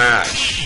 match.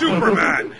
Superman!